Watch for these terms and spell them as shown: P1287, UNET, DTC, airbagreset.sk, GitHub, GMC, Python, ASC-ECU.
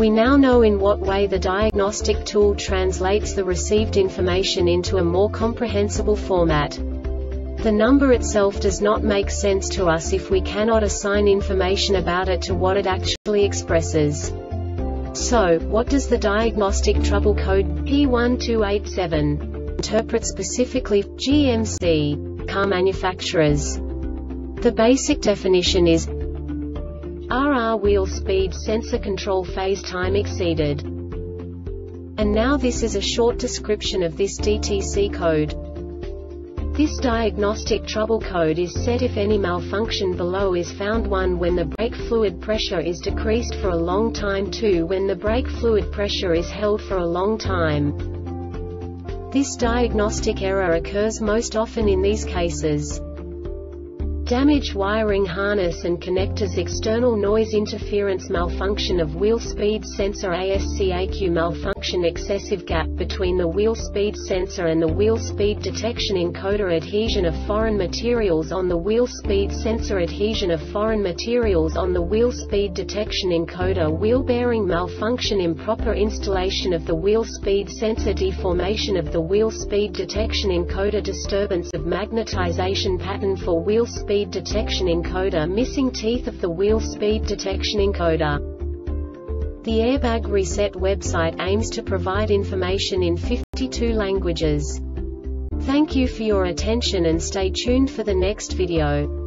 We now know in what way the diagnostic tool translates the received information into a more comprehensible format. The number itself does not make sense to us if we cannot assign information about it to what it actually expresses. So, what does the diagnostic trouble code P1287 interpret specifically for GMC car manufacturers? The basic definition is RR wheel speed sensor control phase time exceeded. And now this is a short description of this DTC code. This diagnostic trouble code is set if any malfunction below is found: 1. When the brake fluid pressure is decreased for a long time. 2. When the brake fluid pressure is held for a long time. This diagnostic error occurs most often in these cases: damaged wiring harness and connectors, external noise interference, malfunction of wheel speed sensor, ASC-ECU malfunction, excessive gap between the wheel speed sensor and the wheel speed detection encoder, adhesion of foreign materials on the wheel speed sensor, adhesion of foreign materials on the wheel speed detection encoder, wheel bearing malfunction, improper installation of the wheel speed sensor, deformation of the wheel speed detection encoder, disturbance of magnetization pattern for wheel speed detection encoder, missing teeth of the wheel speed detection encoder. The Airbag Reset website aims to provide information in 52 languages. Thank you for your attention and stay tuned for the next video.